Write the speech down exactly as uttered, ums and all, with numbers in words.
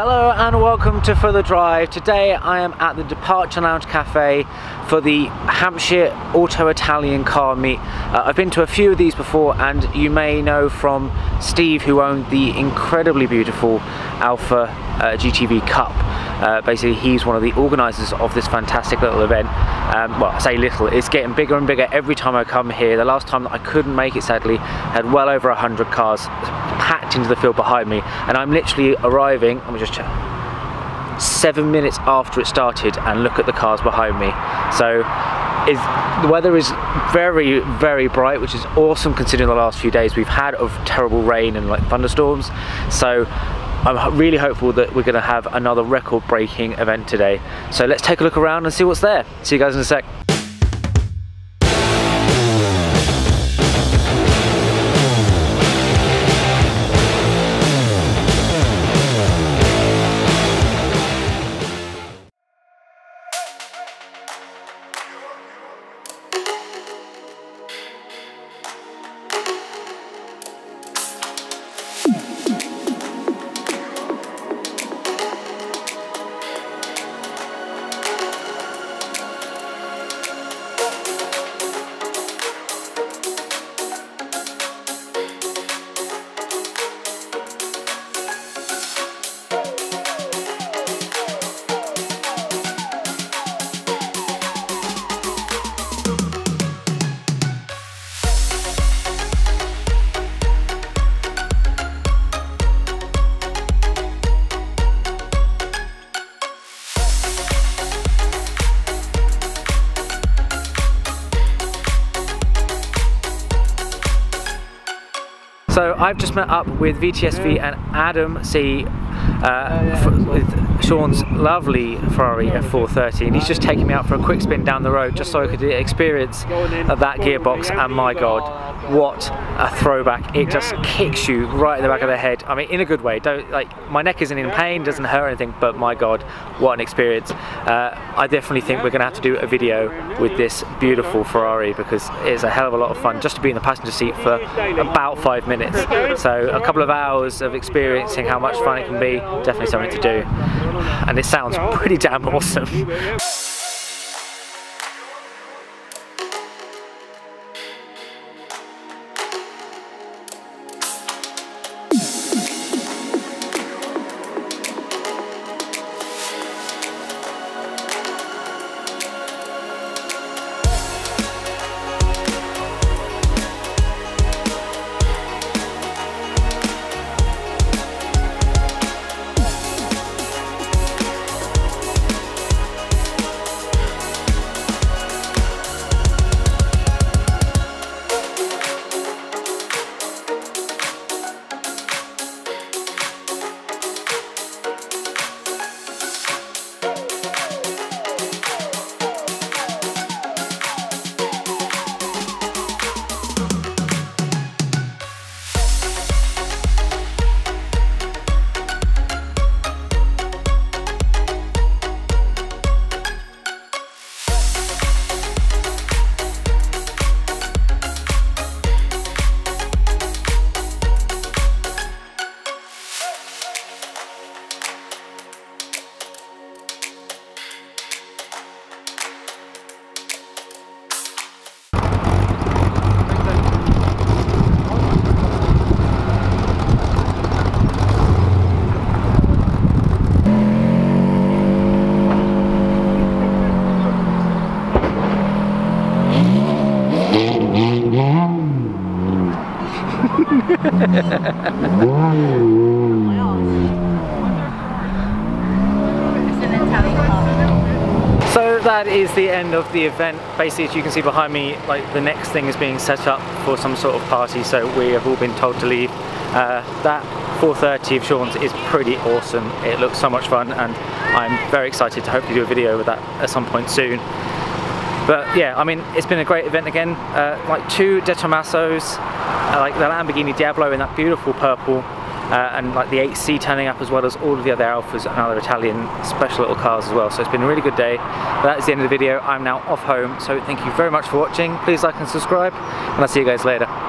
Hello and welcome to For The Drive. Today I am at the Departure Lounge Cafe for the Hampshire Auto Italian Car Meet. Uh, I've been to a few of these before, and you may know from Steve, who owned the incredibly beautiful Alfa uh, G T V Cup. Uh, basically, he's one of the organisers of this fantastic little event. Um, well, I say little, it's getting bigger and bigger every time I come here. The last time that I couldn't make it, sadly, had well over one hundred cars packed into the field behind me, and I'm literally arriving, let me just check, seven minutes after it started, and look at the cars behind me. So Is, the weather is very, very bright, which is awesome considering the last few days we've had of terrible rain and like thunderstorms. So I'm really hopeful that we're going to have another record-breaking event today. So let's take a look around and see what's there. See you guys in a sec. So I've just met up with V T S V and Adam C, uh, with Sean's lovely Ferrari F four thirty, and he's just taking me out for a quick spin down the road just so I could experience that gearbox, and my god, what a throwback. It just kicks you right in the back of the head. I mean, in a good way. Don't, like, my neck isn't in pain, doesn't hurt or anything, but my god, what an experience. Uh, I definitely think we're going to have to do a video with this beautiful Ferrari, because it's a hell of a lot of fun just to be in the passenger seat for about five minutes. So a couple of hours of experiencing how much fun it can be, definitely something to do. And it sounds pretty damn awesome. So that is the end of the event. Basically, as you can see behind me, like, the next thing is being set up for some sort of party, so we have all been told to leave. Uh, that four thirty of Sean's is pretty awesome. It looks so much fun, and I'm very excited to hopefully do a video with that at some point soon. But yeah, I mean, it's been a great event again. Uh, like two De Tomasos, uh, like the Lamborghini Diablo in that beautiful purple, uh, and like the eight C turning up, as well as all of the other Alfas and other Italian special little cars as well. So it's been a really good day. But that is the end of the video. I'm now off home. So thank you very much for watching. Please like and subscribe, and I'll see you guys later.